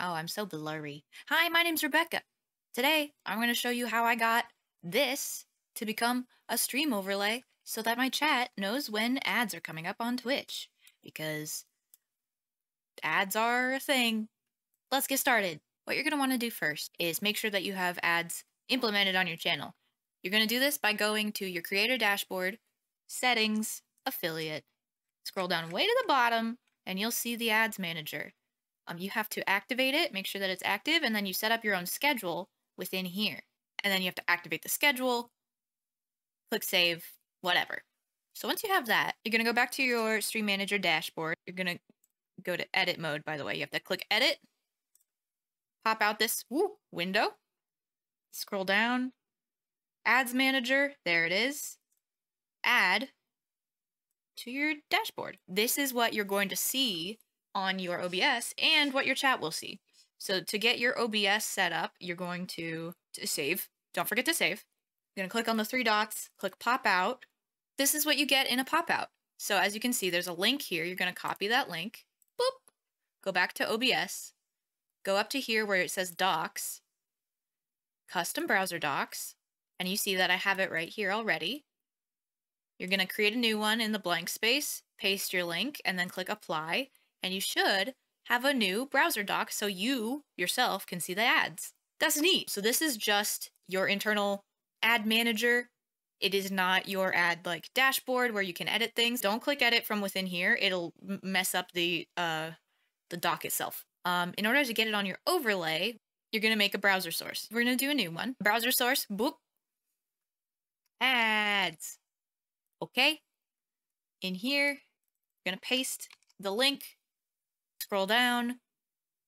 Oh, I'm so blurry. Hi, my name's Rebecca. Today, I'm going to show you how I got this to become a stream overlay so that my chat knows when ads are coming up on Twitch. Because ads are a thing. Let's get started. What you're going to want to do first is make sure that you have ads implemented on your channel. You're going to do this by going to your creator dashboard, settings, affiliate. Scroll down way to the bottom and you'll see the ads manager. You have to activate it, make sure that it's active, and then you set up your own schedule within here. And then you have to activate the schedule, click save, whatever. So once you have that, you're going to go back to your stream manager dashboard. You're going to go to edit mode, by the way. You have to click edit, pop out this window, scroll down, ads manager, there it is, add to your dashboard. This is what you're going to see on your OBS and what your chat will see. So to get your OBS set up, you're going to save. Don't forget to save. You're going to click on the three dots, click pop out. This is what you get in a pop out. So as you can see, there's a link here. You're going to copy that link. Boop. Go back to OBS. Go up to here where it says docs, custom browser docs. And you see that I have it right here already. You're going to create a new one in the blank space, paste your link, and then click apply. And you should have a new browser doc so you yourself can see the ads. That's neat. So this is just your internal ad manager. It is not your ad like dashboard where you can edit things. Don't click edit from within here. It'll mess up the doc itself. In order to get it on your overlay, you're going to make a browser source. We're going to do a new one. Browser source, boop, ads. Okay, in here, you're going to paste the link, scroll down,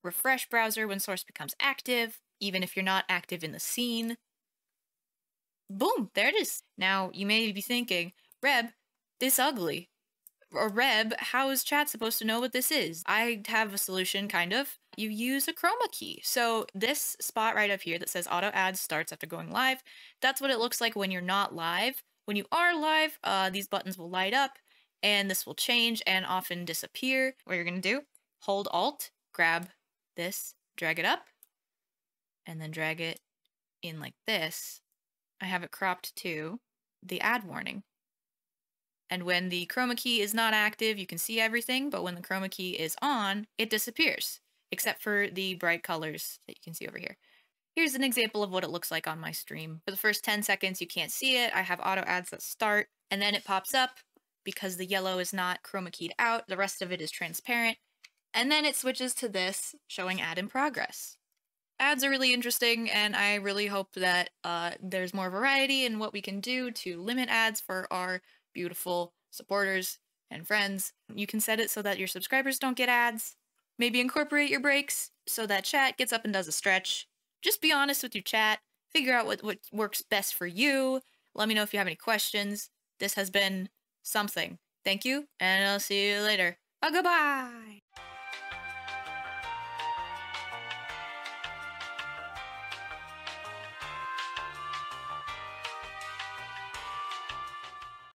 refresh browser when source becomes active, even if you're not active in the scene. Boom, there it is. Now, you may be thinking, Reb, this ugly. Or Reb, how is chat supposed to know what this is? I have a solution, kind of. You use a chroma key. So this spot right up here that says auto ads starts after going live, that's what it looks like when you're not live. When you are live, these buttons will light up and this will change and often disappear. What you're going to do, hold Alt, grab this, drag it up, and then drag it in like this. I have it cropped to the ad warning. And when the chroma key is not active, you can see everything, but when the chroma key is on, it disappears, except for the bright colors that you can see over here. Here's an example of what it looks like on my stream. For the first 10 seconds, you can't see it. I have auto ads that start, and then it pops up because the yellow is not chroma keyed out. The rest of it is transparent. And then it switches to this showing ad in progress. Ads are really interesting, and I really hope that there's more variety in what we can do to limit ads for our beautiful supporters and friends. You can set it so that your subscribers don't get ads. Maybe incorporate your breaks so that chat gets up and does a stretch. Just be honest with your chat. Figure out what works best for you. Let me know if you have any questions. This has been something. Thank you, and I'll see you later. Goodbye!